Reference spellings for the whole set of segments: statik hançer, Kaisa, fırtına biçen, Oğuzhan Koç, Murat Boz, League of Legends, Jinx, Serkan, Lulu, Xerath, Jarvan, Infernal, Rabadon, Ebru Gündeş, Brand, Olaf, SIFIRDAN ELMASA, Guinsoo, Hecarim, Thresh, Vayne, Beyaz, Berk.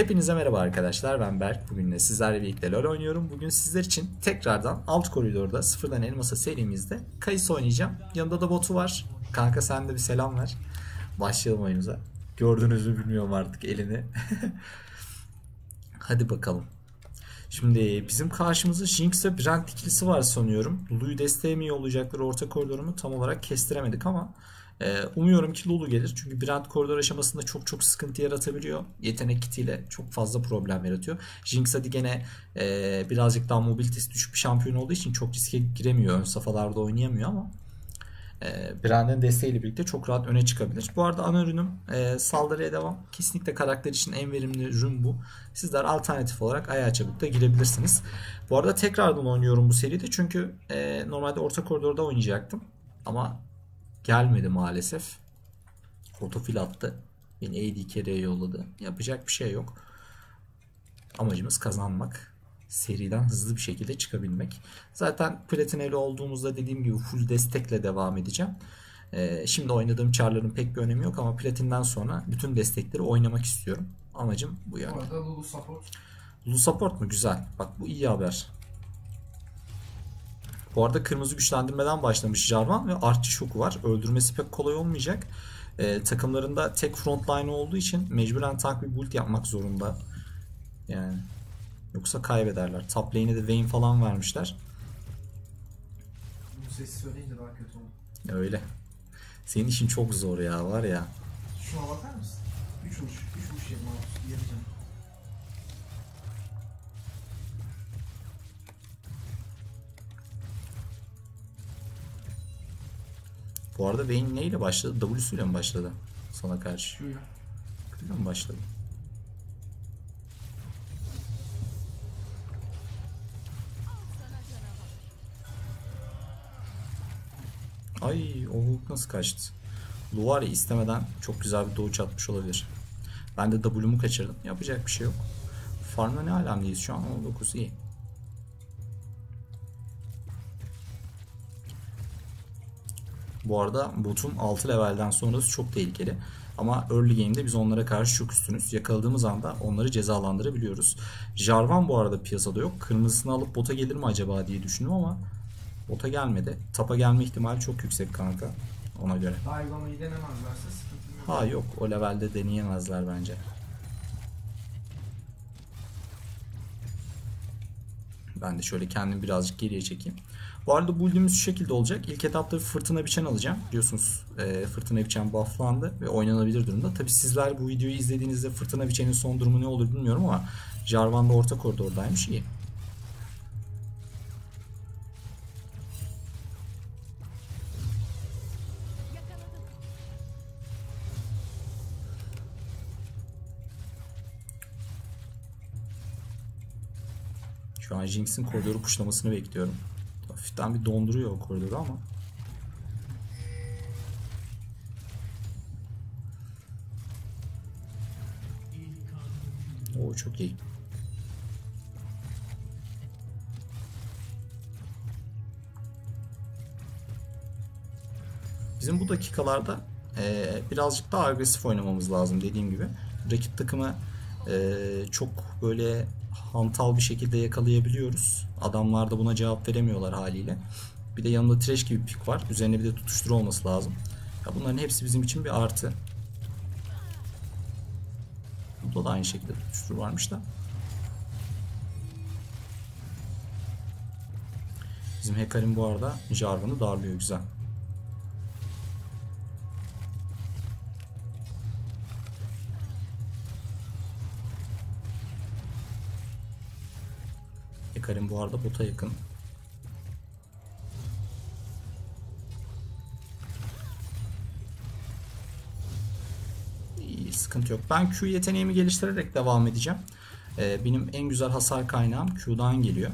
Hepinize merhaba arkadaşlar, ben Berk. Bugün de sizlerle birlikte LoL oynuyorum. Bugün sizler için tekrardan alt koridorda Sıfırdan Elmasa serimizde Kaisa oynayacağım. Yanında da botu var. Kanka sen de bir selam ver. Başlayalım oyunumuza. Gördünüz mü bilmiyorum artık elini. Hadi bakalım. Şimdi bizim karşımızda Jinx ve Brand ikilisi var sanıyorum. Lulu'yu desteğe olacakları orta koridorumu tam olarak kestiremedik ama umuyorum ki Lulu gelir. Çünkü Brand koridor aşamasında çok sıkıntı yaratabiliyor. Yetenek kitiyle çok fazla problem yaratıyor. Jinx hadi gene birazcık daha mobilitesi düşük bir şampiyon olduğu için çok riske giremiyor. Ön safhalarda oynayamıyor ama Brand'ın desteğiyle birlikte çok rahat öne çıkabilir. Bu arada ana ürünüm saldırıya devam. Kesinlikle karakter için en verimli ürün bu. Sizler alternatif olarak ayağa çabuk da girebilirsiniz. Bu arada tekrardan oynuyorum bu seride. Çünkü normalde orta koridorda oynayacaktım. Ama gelmedi maalesef. Otofil attı. Beni AD carry'e yolladı. Yapacak bir şey yok. Amacımız kazanmak. Seriden hızlı bir şekilde çıkabilmek. Zaten platineli olduğumuzda dediğim gibi full destekle devam edeceğim. Şimdi oynadığım charların pek bir önemi yok ama platinden sonra bütün destekleri oynamak istiyorum. Amacım bu yani. Orada Lulu support. Lulu support mu? Güzel. Bak bu iyi haber. Bu arada kırmızı güçlendirmeden başlamış Jarvan ve artçı şoku var. Öldürmesi pek kolay olmayacak. Takımlarında tek frontline olduğu için mecburen tank bir build yapmak zorunda. Yani yoksa kaybederler. Top lane'e de Vayne falan vermişler. Bu sesi söyleyince daha kötü oldu. Öyle. Senin işin çok zor ya, var ya. Şuna bakar mısın? 3 uç. 3 uç yapacağım. Bu arada Vayne neyle başladı? W ile mi başladı? Sana karşı. Şuya. Kıyla mı başladı? Ay, o Hulk nasıl kaçtı? Luvar istemeden çok güzel bir doğuç atmış olabilir. Ben de W'mu kaçırdım. Yapacak bir şey yok. Farm'da ne alemdeyiz şu an? 19 iyi. Bu arada botun 6 levelden sonrası çok tehlikeli. Ama early game'de biz onlara karşı çok üstünüz. Yakaladığımız anda onları cezalandırabiliyoruz. Jarvan bu arada piyasada yok. Kırmızısını alıp bota gelir mi acaba diye düşündüm ama bota gelmedi. Tapa gelme ihtimali çok yüksek kanka. Ona göre. Daigon'u denemezlerse sıkıntı yok. Ha yok, o levelde deneyemezler bence. Ben de şöyle kendimi birazcık geriye çekeyim. Bu arada build'imiz şu şekilde olacak. İlk etapta bir fırtına biçen alacağım. Biliyorsunuz fırtına biçen bufflandı ve oynanabilir durumda. Tabi sizler bu videoyu izlediğinizde fırtına biçenin son durumu ne olur bilmiyorum ama Jarvan'da orta koridordaymış, iyi. Şu an Jinx'in koridoru kuşlamasını bekliyorum. Hafiften bir donduruyor o koridoru ama. Oo çok iyi. Bizim bu dakikalarda birazcık daha agresif oynamamız lazım dediğim gibi. Rakip takımı çok böyle hantal bir şekilde yakalayabiliyoruz. Adamlar da buna cevap veremiyorlar haliyle. Bir de yanında Thresh gibi pik var. Üzerine bir de tutuşturu olması lazım. Ya bunların hepsi bizim için bir artı. Burada da aynı şekilde tutuşturu varmış da. Bizim Hecarim bu arada Jarvan'ı darlıyor, güzel. Hecarim bu arada bota yakın. İyi, sıkıntı yok. Ben Q yeteneğimi geliştirerek devam edeceğim. Benim en güzel hasar kaynağım Q'dan geliyor.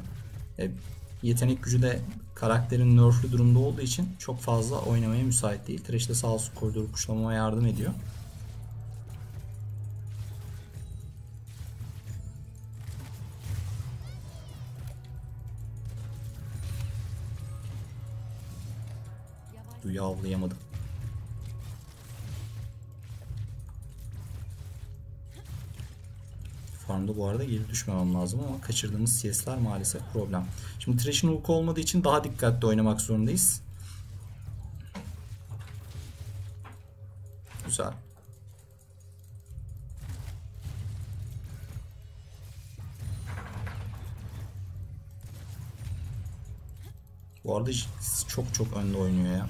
Yetenek gücü de karakterin nerflü durumda olduğu için çok fazla oynamaya müsait değil. Thresh'te sağ olsun koridoru kuşlamama yardım ediyor. Duyu avlayamadım. Farmda bu arada geri düşmemem lazım ama kaçırdığımız CS'ler maalesef problem. Şimdi Thresh'in ulku olmadığı için daha dikkatli oynamak zorundayız. Güzel. Bu arada çok önde oynuyor ya.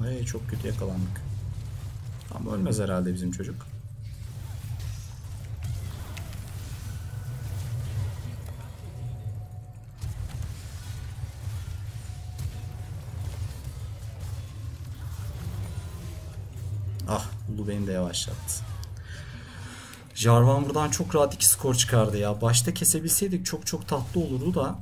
Ay çok kötü yakalandık. Ama ölmez herhalde bizim çocuk. Ah, Lulu beni de yavaşlattı. Jarvan buradan çok rahat 2 skor çıkardı ya. Başta kesebilseydik çok tatlı olurdu da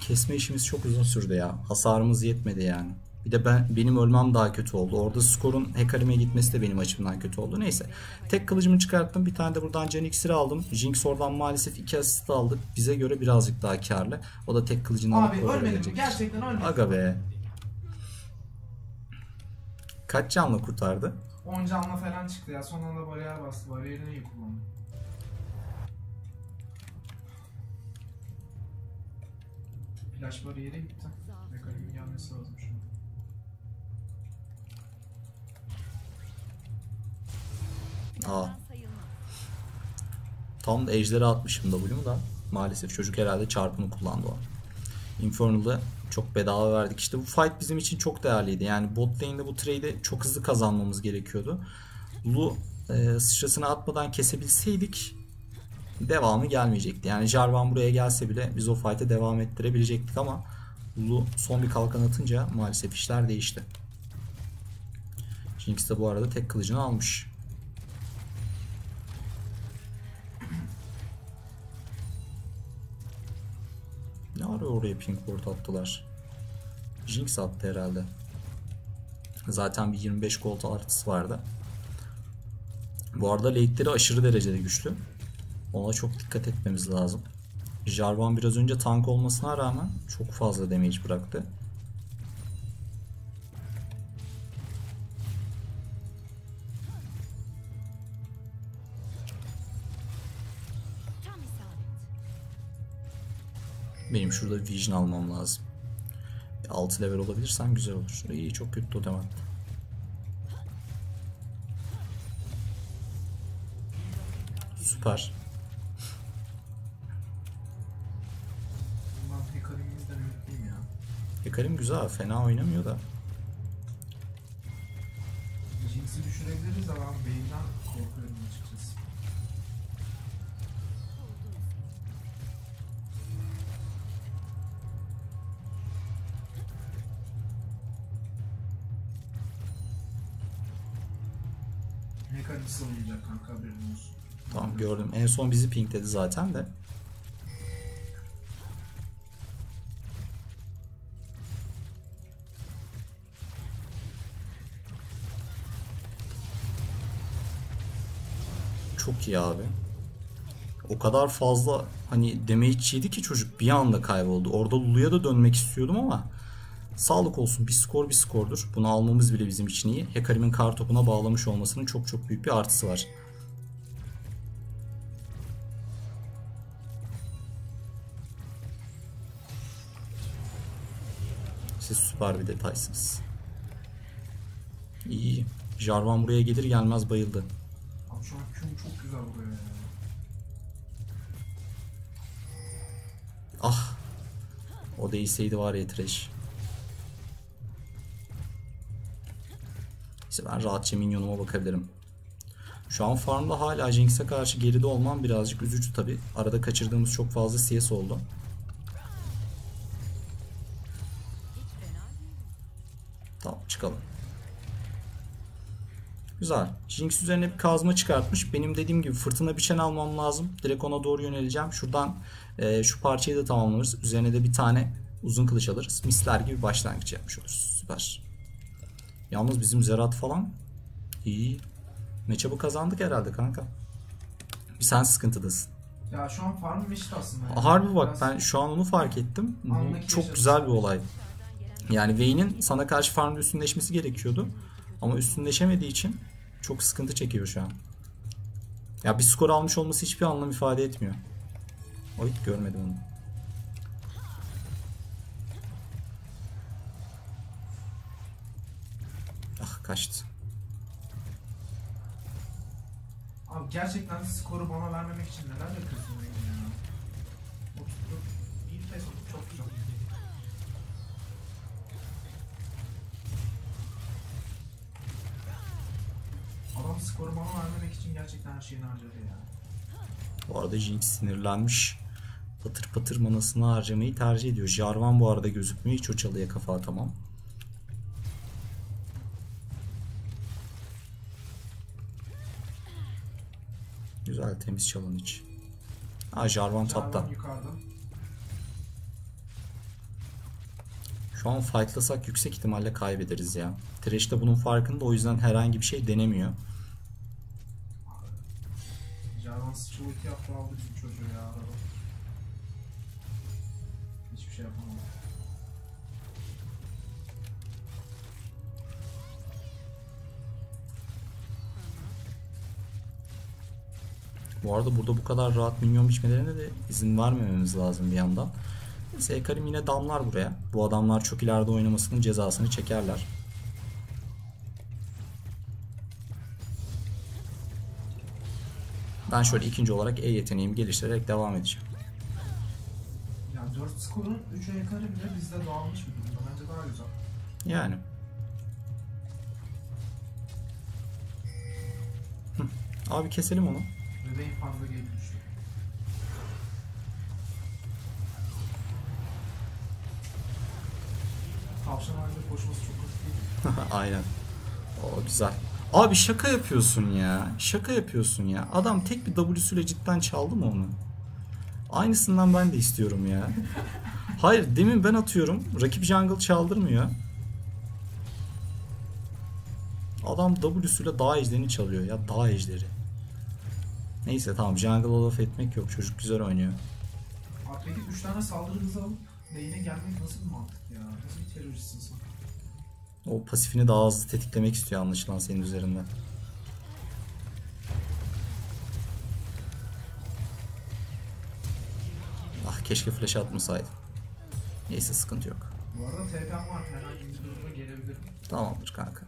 kesme işimiz çok uzun sürdü ya. Hasarımız yetmedi yani. Bir de benim ölmem daha kötü oldu. Orada skorun Hecarim'e gitmesi de benim açımdan kötü oldu. Neyse. Tek kılıcımı çıkarttım. Bir tane de buradan Can İksir'i aldım. Jinx oradan maalesef 2 asist aldık. Bize göre birazcık daha karlı. O da tek kılıcını alıp oraya gelecek. Abi gerçekten ölmedim. Aga be. Kaç canla kurtardı? 10 canla falan çıktı ya. Son anda bariyer bastı. Bariyerini iyi kullandı. Flash bariyere gitti. Hecarim'in gelmesi lazım şu an. Aa. Tam da ejderi atmışım W'mu da maalesef çocuk herhalde çarpımı kullandı o. Infernal'ı çok bedava verdik. İşte bu fight bizim için çok değerliydi. Yani bot lane'de bu trade'i çok hızlı kazanmamız gerekiyordu. Lulu sıçrasını atmadan kesebilseydik devamı gelmeyecekti. Yani Jarvan buraya gelse bile biz o fight'e devam ettirebilecektik ama Lulu son bir kalkan atınca maalesef işler değişti. Jinx de bu arada tek kılıcını almış. Ne arıyor oraya pink board attılar. Jinx attı herhalde. Zaten bir 25 gold artısı vardı. Bu arada late'leri aşırı derecede güçlü. Ona çok dikkat etmemiz lazım. Jarvan biraz önce tank olmasına rağmen çok fazla damage bıraktı. Benim şurada vision almam lazım. 6 level olabilirsem güzel olur. İyi, çok kötü o demek. Süper. Hecarim güzel, fena oynamıyor da. Jinx'i düşürebiliriz ama Vayne'den korkuyorum açıkçası. Kanka, tamam gördüm. En son bizi pinkledi zaten de. Çok iyi abi. O kadar fazla hani damage'ydi ki çocuk bir anda kayboldu. Orada Lulu'ya da dönmek istiyordum ama sağlık olsun, bir skor bir skordur. Bunu almamız bile bizim için iyi. Hecarim'in kar topuna bağlamış olmasının çok büyük bir artısı var. Siz süper bir detaysınız. İyi. Jarvan buraya gelir gelmez bayıldı. Abi şu an küm çok güzel buraya ya. Ah. O değilseydi var ya Thresh. Ben rahatça minyonuma bakabilirim. Şu an farmda hala Jinx'e karşı geride olmam birazcık üzücü tabi. Arada kaçırdığımız çok fazla CS oldu. Tamam, çıkalım. Güzel. Jinx üzerine bir kazma çıkartmış. Benim dediğim gibi fırtına biçen almam lazım. Direkt ona doğru yöneleceğim. Şuradan şu parçayı da tamamlarız. Üzerine de bir tane uzun kılıç alırız. Misler gibi başlangıç yapmış oluruz. Süper. Yalnız bizim Xerath falan iyi. Matchup'ı kazandık herhalde kanka. Bir sen sıkıntıdasın. Ya şu an farmım işte aslında. Yani. Harbi bak, ben şu an onu fark ettim. Çok güzel bir olay. Yani Vayne'in sana karşı farmda üstünleşmesi gerekiyordu. Ama üstünleşemediği için çok sıkıntı çekiyor şu an. Ya bir skor almış olması hiçbir anlam ifade etmiyor. Oy, görmedim onu. Ah, kaçtı. Abi gerçekten skoru bana vermemek için neler yapıyorsun beni ya? Oturup bir test çok güzel. Adam skoru bana vermemek için gerçekten her şeyini harcadı ya. Bu arada Jinx sinirlenmiş. Patır patır manasını harcamayı tercih ediyor. Jarvan bu arada gözükmüyor. Hiç o çalıya kafa atamam. Güzel, temiz çalın hiç. Ha, Jarvan tapta. Şu an fightlasak yüksek ihtimalle kaybederiz ya. Thresh de bunun farkında, o yüzden herhangi bir şey denemiyor. Jarvan sıçılı iki hafta aldı bizim çocuğu ya. Hiçbir şey yapamadım. Bu arada burada bu kadar rahat minyon biçmelerine de izin vermememiz lazım bir yandan. Neyse, Hecarim yine damlar buraya. Bu adamlar çok ileride oynamasının cezasını çekerler. Ben şöyle ikinci olarak E yeteneğimi geliştirerek devam edeceğim. Ya 4 skorun 3'ü Hecarim bile bizde dağılmış bir durumda. Bence daha güzel. Yani. Abi keselim onu. Bebeğin fazla geri düşüyor. Tavşan halinde koşması çok hızlı değil mi? Aynen. Oo, güzel. Abi şaka yapıyorsun ya. Şaka yapıyorsun ya. Adam tek bir W'süyle cidden çaldı mı onu? Aynısından ben de istiyorum ya. Hayır, demin ben atıyorum. Rakip jungle çaldırmıyor. Adam W'süyle dağ ejderini çalıyor ya. Dağ ejderi. Neyse tamam, jungle Olaf etmek yok, çocuk güzel oynuyor. Peki 3 tane saldırınızı alıp lane'e gelmek nasıl bir mantık ya? Nasıl bir teröristsin sen? O pasifini daha hızlı tetiklemek istiyor anlaşılan senin üzerinden. Ah, keşke flash atmasaydı. Neyse, sıkıntı yok. Bu arada TP'm var, herhangi bir duruma gelebilirim. Tamamdır kanka.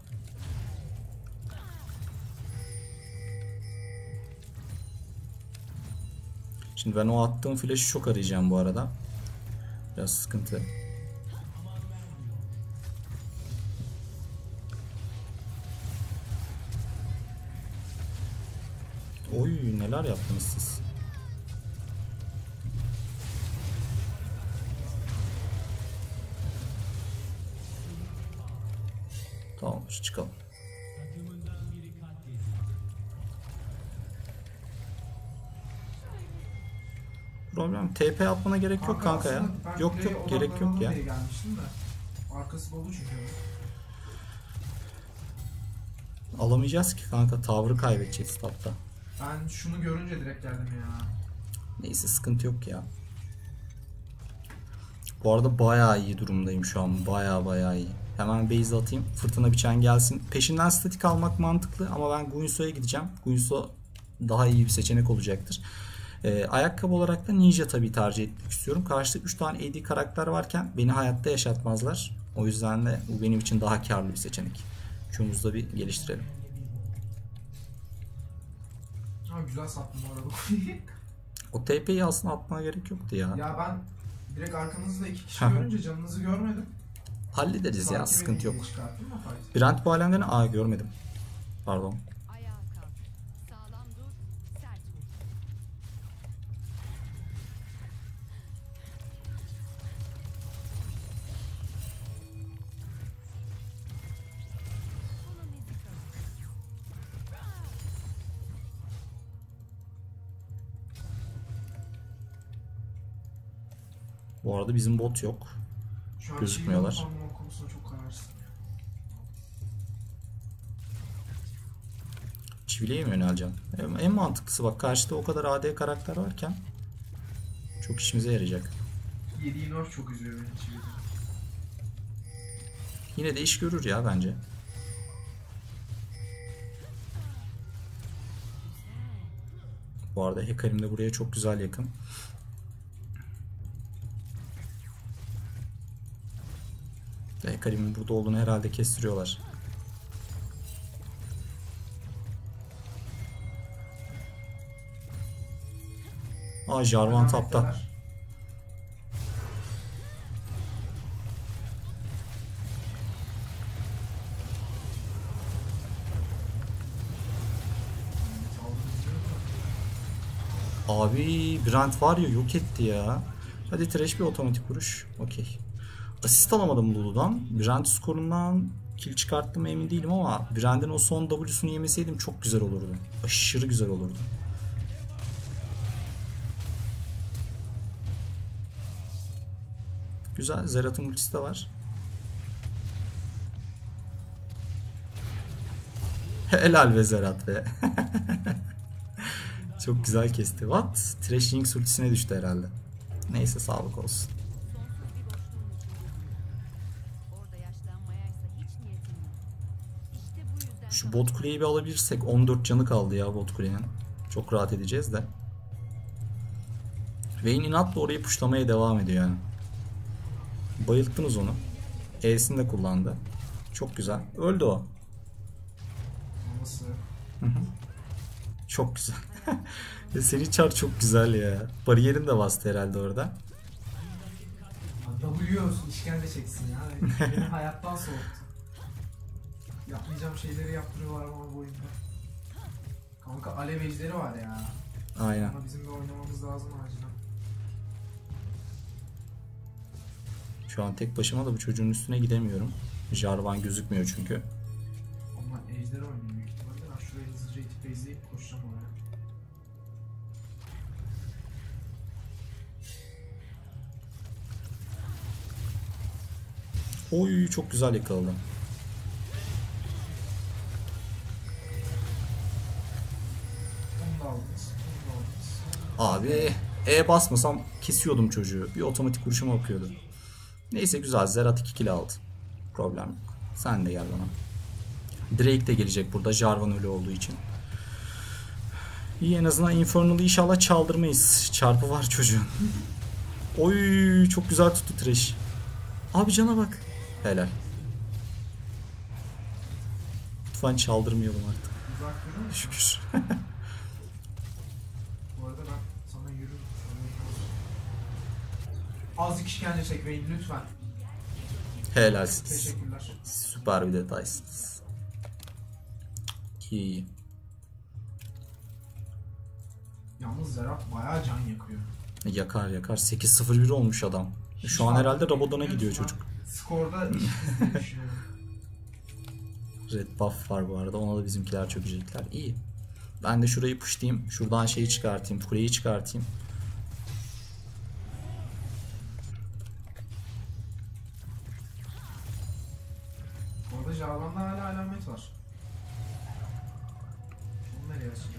Şimdi ben o attığım flash'ı çok arayacağım bu arada. Biraz sıkıntı. Oy, neler yaptınız siz? Tamam, çıkalım. Problem. TP atmana gerek yok kanka ya. Yok yok, gerek yok ya. Arkası dolu çünkü. Alamayacağız ki kanka, tavrı kaybedeceğiz statta. Ben şunu görünce direkt geldim ya. Neyse, sıkıntı yok ya. Bu arada bayağı iyi durumdayım şu an. Bayağı iyi. Hemen base atayım. Fırtına biçen gelsin. Peşinden statik almak mantıklı ama ben Guinsoo'ya gideceğim. Guinsoo daha iyi bir seçenek olacaktır. Ayakkabı olarak da Ninja tabii tercih etmek istiyorum. Karşıda 3 tane AD karakter varken beni hayatta yaşatmazlar. O yüzden de bu benim için daha karlı bir seçenek. Şunu da bir geliştirelim. Ha, güzel sattım bu arada. O TP'yi aslında atmana gerek yoktu ya. Ya ben direkt arkanızda 2 kişi görünce canınızı görmedim. Hallederiz. Sanki ya, sıkıntı yok. Brand bu alemden A görmedim. Pardon. Bu arada bizim bot yok. Gözükmüyorlar. Çivileye mi yöneleceğim? En mantıklısı, bak karşıda o kadar AD karakter varken çok işimize yarayacak. Yediğin or çok üzüyor beni çivileye. Yine de iş görür ya bence. Bu arada Hecarim de buraya çok güzel yakın. Hecarim'in burada olduğunu herhalde kestiriyorlar. Aa, Jarvan tapta. Abi Brand var ya, yok etti ya. Hadi Thresh bir otomatik vuruş. Okey. Asist alamadım Lulu'dan. Brand skorundan kill çıkarttım mı emin değilim ama Brand'in o son W'sunu yemeseydim çok güzel olurdu. Aşırı güzel olurdu. Güzel. Xerath'ın ultisi de var. Helal be Xerath be. Çok güzel kesti. What? Thresh Jinx ultisine düştü herhalde. Neyse, sağlık olsun. Şu bot kuleyi bir alabilirsek, 14 canı kaldı ya bot kulenin. Çok rahat edeceğiz de. Vayne inatla orayı pushlamaya devam ediyor yani. Bayılttınız onu. E'sini de kullandı. Çok güzel. Öldü o. Çok güzel. Seri çar çok güzel ya. Bariyerin de bastı herhalde orada. W'ye olsun, işkence çeksin ya. Beni hayattan soğuttu. Yapmayacağım şeyleri yaptırıyorlar ama bu oyunda. Kanka alev ejderi var ya. Aynen. Ama bizim de oynamamız lazım acilen. Şu an tek başıma da bu çocuğun üstüne gidemiyorum. Jarvan gözükmüyor çünkü. Ama ejder oynuyor büyük ihtimalle. Ben şuraya hızlıca itip izleyip koşacağım oraya. Oy, çok güzel yakaladı. Abi E basmasam kesiyordum çocuğu. Bir otomatik vuruşuma bakıyordu. Neyse, güzel. Xerath 2 kill aldı. Problem yok. Sen de gel bana. Drake de gelecek burada. Jarvan öyle olduğu için. İyi, en azından Infernal'ı inşallah çaldırmayız. Çarpı var çocuğun. Oy, çok güzel tuttu Thresh. Abi cana bak. Helal. Lütfen çaldırmayalım artık. Şükür. Azıcık işkence çekmeyin lütfen. Helalsiniz. Teşekkürler. Süper bir detaysınız. İyi. Yalnız Xerath bayağı can yakıyor. Yakar yakar. 8-0-1 olmuş adam. Şu an herhalde Rabadon'a gidiyor çocuk. Skorda düşünüyorum. Red buff var bu arada. Ona da bizimkiler çökecekler. İyi. Ben de şurayı pushlayayım. Şuradan şeyi çıkartayım. Kuleyi çıkartayım. Jarvan'da hala alamet var. Onu nereye açacak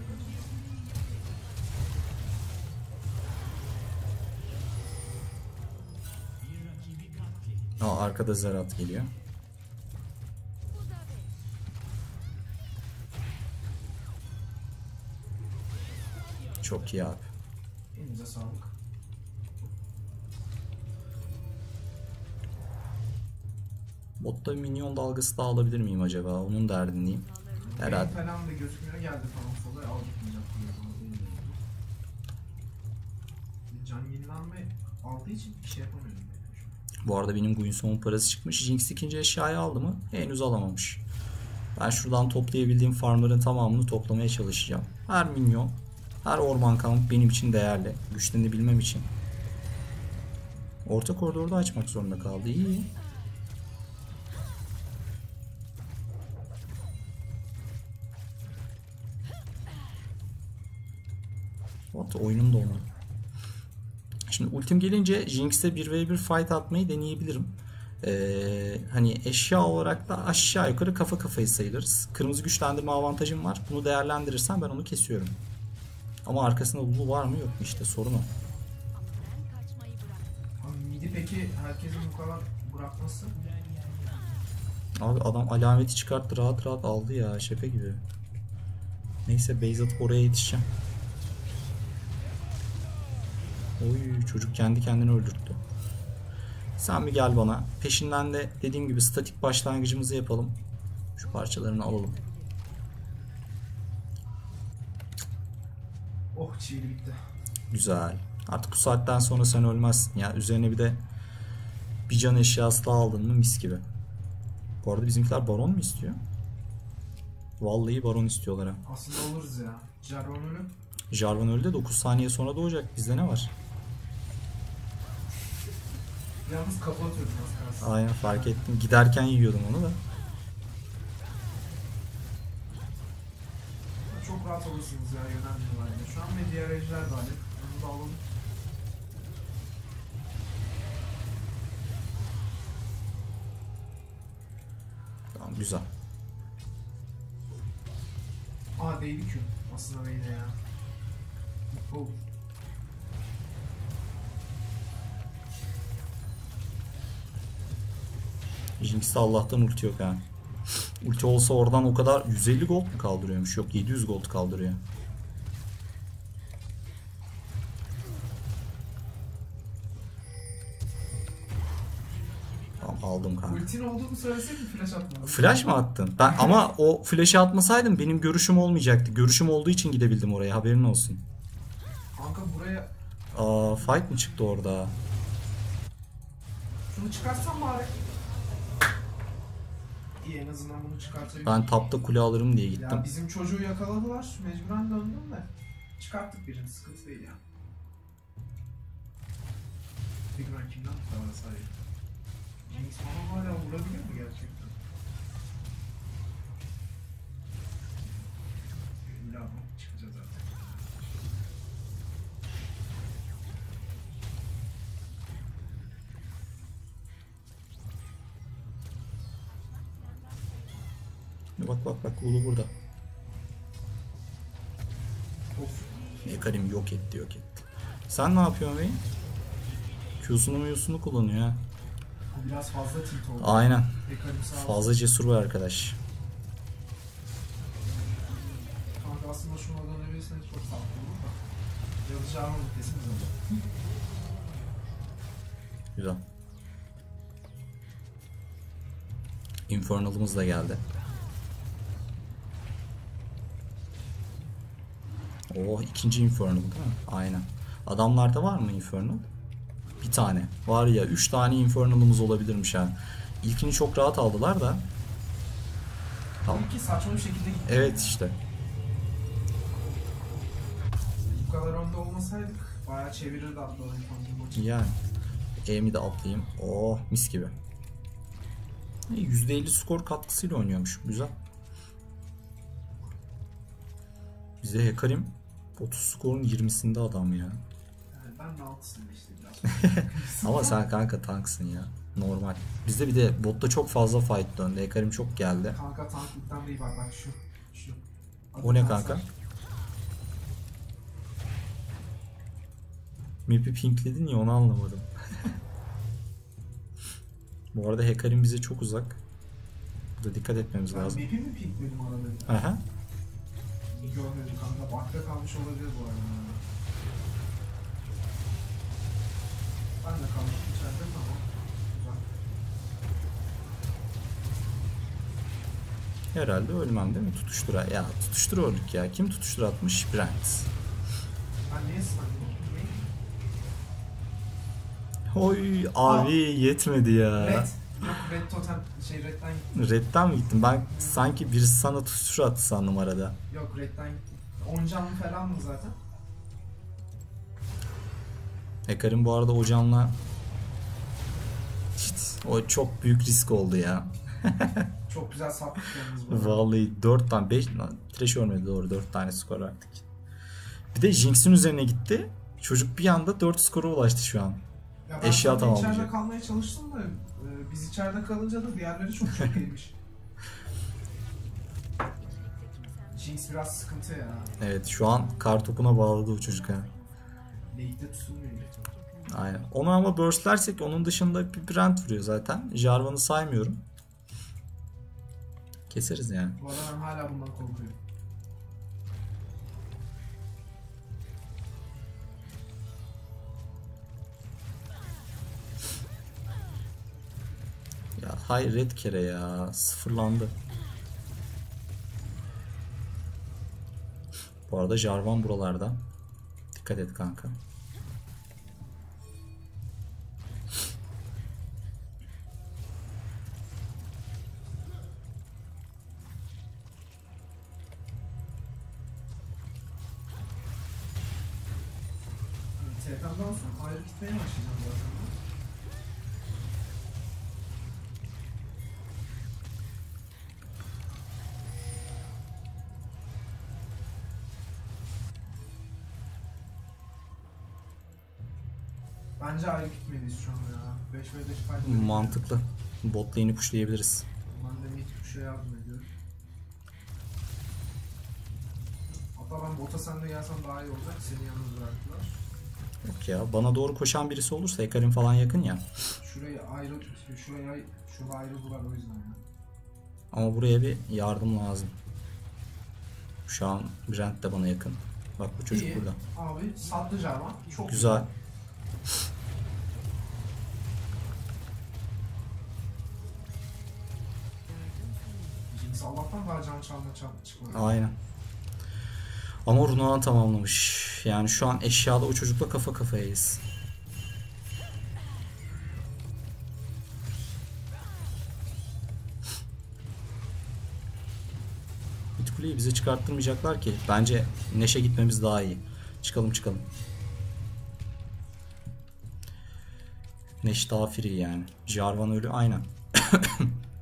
acaba? Aa, arkada Xerath geliyor. Çok iyi abi. Elinize sağlık. Botta minyon dalgası da alabilir miyim acaba? Onun derdindeyim. Herhalde. Falan da gözükmüyor, geldi falan sola aldıkmayacak. Can yenilenme aldığı için bir şey yapamıyorum. Bu arada benim Guinsoo'nun parası çıkmış. Jinx ikinci eşyayı aldı mı? Henüz alamamış. Ben şuradan toplayabildiğim farmların tamamını toplamaya çalışacağım. Her minyon, her orman kampı benim için değerli. Güçlenebilmem için. Orta koridoru da açmak zorunda kaldı. İyi. Oyunum da olmadı. Şimdi ultim gelince Jinx'e 1v1 fight atmayı deneyebilirim. Hani eşya olarak da aşağı yukarı kafa kafayı sayılırız. Kırmızı güçlendirme avantajım var. Bunu değerlendirirsem ben onu kesiyorum. Ama arkasında Lulu var mı yok mu, işte sorun o. Midi peki herkesin bu kadar bırakması? Abi adam alameti çıkarttı, rahat rahat aldı ya, şefe gibi. Neyse base atıp oraya yetişeceğim. Oy, çocuk kendi kendini öldürttü. Sen bir gel bana. Peşinden de dediğim gibi statik başlangıcımızı yapalım. Şu parçalarını alalım. Oh, çiğlikte. Güzel. Artık bu saatten sonra sen ölmezsin ya. Üzerine bir de bir can eşyası daha aldın mı mis gibi. Bu arada bizimkiler baron mu istiyor? Vallahi baron istiyorlar ha. Aslında oluruz ya. Jarvan öldü de 9 saniye sonra doğacak. Bizde ne var? Yalnız kafa atıyordum aslında. Aynen fark ettim. Giderken yiyordum onu da. Çok rahat olursunuz ya yönelmiyorlar. Şu an medya arayıcılar da hani. Bunu da alalım. Tamam güzel. Aa değil ki. Aslında değil ya. Oh. Jinx'te Allah'tan ulti yok yani. Ulti olsa oradan o kadar 150 gold mu kaldırıyormuş? Yok 700 gold kaldırıyor. Tamam aldım kanka. Ultin olduğunu söyleseydin flash atmadın. Flash mı attın? Ben ama o flash'ı atmasaydım benim görüşüm olmayacaktı. Görüşüm olduğu için gidebildim oraya, haberin olsun. Kanka buraya... Aa, fight mı çıktı orada? Şunu çıkarsan bari. En azından bunu çıkartabilirim. Ben tapta kule alırım diye gittim. Ya bizim çocuğu yakaladılar. Mecburen döndüm de. Çıkarttık birini. Sıkıntı değil ya. Figüren kimden tutarlar sahip? Jinx bana hala vurabiliyor mu gerçekten? İlla bu. Çıkacağız artık. Bak bak bak, Lulu burada. Hecarim yok etti, yok etti. Sen ne yapıyorsun Vayne? Q'sunu M'sunu kullanıyor ha. Bu biraz fazla tilt oldu. Aynen. Fazla cesur bir arkadaş. Kanka aslında şunu dönebilirseniz çok tatlı olur da. Yazacağımı mutlesiniz önce. Güzel. Infernal'ımız da geldi. Oh, ikinci Infernal değil mi? Aynen. Adamlarda var mı Infernal? Bir tane. Var ya, 3 tane Infernal'ımız olabilirmiş ha. İlkini çok rahat aldılar da. Tamam. İlki saçma bir şekilde gitti. Evet işte. Bu kadar önde olmasaydık bayağı çevirirdi atlaları. Yani. Aim'i de atlayayım. Oh mis gibi. %50 skor katkısıyla oynuyormuş. Güzel. Bize Hecarim 30 skorun 20'sinde adam ya. Ben de 6'sında işte biraz. Ama sen kanka tanksın ya. Normal. Bizde bir de botta çok fazla fight döndü. Hecarim çok geldi. Kanka tanklıktan bir bak bak şu. Şu. O ne kanka? Map'i pinkledin ya, onu anlamadım. Bu arada Hecarim bize çok uzak. Burada dikkat etmemiz lazım. Map'i mi pinkledim arada? Aha. Görmedim kanka, bakta kalmış olabilir bu arada. Ben de kalmışım içeride, tamam. Güzel. Herhalde ölmem değil mi? Tutuştura. Ya tutuştura öldük ya. Kim tutuştura atmış? Brand. Ben niye sandım? Oy abi, yetmedi ya. Red. Yok, red totem şey redden gittim. Redden mi gittin? Ben sanki birisi sana tutuştura attı sandım arada. Yok redden gittim. 10 canlı falan mı zaten? Hecarim bu arada o canla o çok büyük risk oldu ya. Çok güzel saptık yalnız bu. Vallahi 4 tane 5 Thresh ölmedi doğru, 4 tane skor attık. Bir de Jinx'in üzerine gitti. Çocuk bir anda 4 skora ulaştı şu an. Ya ben eşya tamamlayacak. İçeride kalmaya çalıştım da biz içeride kalınca da diğerleri çok çok iyiymiş. Jinx biraz sıkıntı ya. Evet şu an kartopuna bağladı o çocuk ha. Late'de tutulmuyor. Aynen. Onu ama burstlersek onun dışında bir Brand vuruyor zaten. Jarvan'ı saymıyorum. Keseriz yani. Bu arada ben hala bundan korkuyorum. Ya hayret kere ya. Sıfırlandı. Bu arada Jarvan buralarda. Dikkat et kanka. Bence ayrı gitmeliyiz şu anda ya. 5 ve 5 faydalı. Mantıklı. Bot lane'i pushlayabiliriz. Ben de hiçbir şey yardım ediyorum. Hatta ben bota sen de gelsen daha iyi olacak. Seni yalnız bıraktılar. Yok ya. Bana doğru koşan birisi olursa Hecarim falan yakın ya. Şurayı ayrı tutuyor. Şurayı ayrı duvar o yüzden ya. Ama buraya bir yardım lazım. Şu an Brand de bana yakın. Bak bu çocuk iyi. Burada. Abi sattı Jarvan. Çok güzel. Jinx Allah'tan daha can çalma çıkmadı. Aynen. Ama Runa'dan tamamlamış. Yani şu an eşyada o çocukla kafa kafayayız. Bit kuleyi bize çıkarttırmayacaklar ki. Bence Neş'e gitmemiz daha iyi. Çıkalım çıkalım. Neş daha free yani. Jarvan ölü aynen.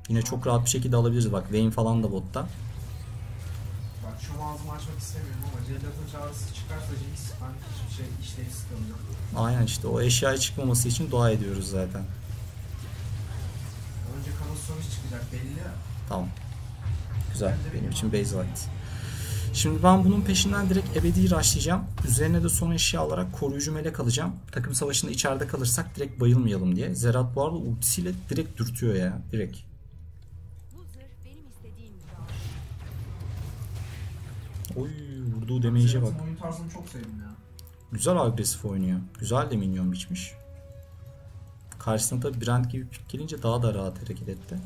Yine çok rahat bir şekilde alabiliriz. Bak Vayne falan da botta. Bak şu ağzımı açmak istemiyorum ama Celat'ın çağrısı çıkarsa Jinx hiçbir şey işleyip kalacak. Aynen işte o eşyaya çıkmaması için dua ediyoruz zaten. Önce kanasyon çıkacak belli ya. Tamam. Güzel. Benim için base light. Şimdi ben bunun peşinden direkt ebedi rushlayacağım. Üzerine de son eşya olarak koruyucu melek alacağım. Takım savaşında içeride kalırsak direkt bayılmayalım diye. Xerath bu arada ultisiyle direkt dürtüyor ya. Direkt. Oy vurduğu damage'e bak. Oyun tarzını çok sevdim ya. Güzel agresif oynuyor. Güzel de minyon biçmiş. Karşısına tabi Brand gibi pik gelince daha da rahat hareket etti.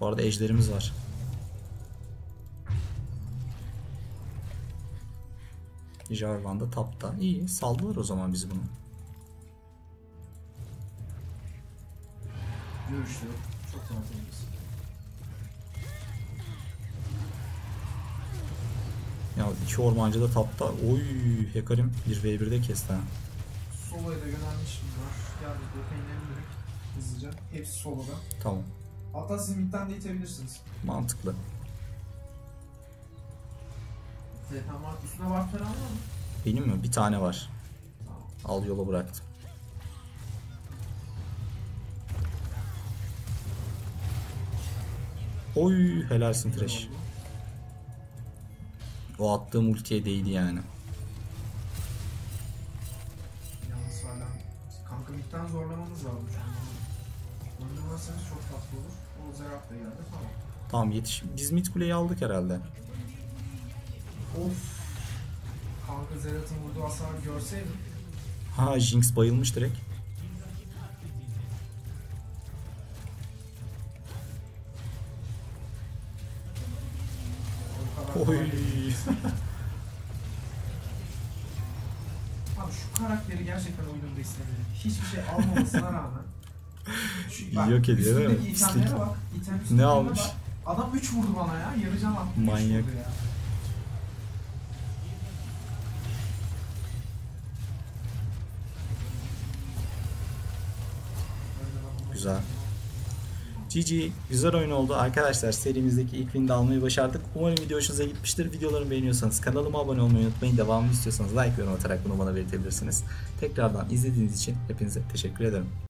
Bu arada ejderimiz var. Jarvan da tapta. İyi saldılar o zaman biz bunu. Görüştü. Çok rahatız. Ya iki ormancı da tapta. Oy Hecarim 1v1'de kesti ha. Solo'ya da yönelmişim ben. Geldik depeylerim hızlıca. Hepsi solo'da. Tamam. Hatta siz midden de itebilirsiniz. Mantıklı. Zaten var. Üstüne var falan var mı? Benim mi? Bir tane var. Tamam. Al yola bıraktım. Oy helalsin Thresh. O attığım ultiye değdi yani. Yalnız hala kanka midden zorlamamız lazım şu an. Önlemezseniz çok tatlı olur. O Xerath da geldi tamam. Tamam yetiş. Biz mid kuleyi aldık herhalde. Of. Kanka Xerath'ın vurduğu hasarı görseydim. Ha Jinx bayılmış direkt. Oy. Abi şu karakteri gerçekten oyunumda istemiyorum. Hiçbir şey almamasına rağmen. Bak, yok ediyor değil mi? İtemlere bak. Ne almış? Bak. Adam 3 vurdu bana ya. Yarıcan attı. Manyak. Güzel. GG. Güzel oyun oldu. Arkadaşlar serimizdeki ilk win'i almayı başardık. Umarım video hoşunuza gitmiştir. Videolarımı beğeniyorsanız kanalıma abone olmayı unutmayın. Devamını istiyorsanız like ve yorum atarak bunu bana belirtebilirsiniz. Tekrardan izlediğiniz için hepinize teşekkür ederim.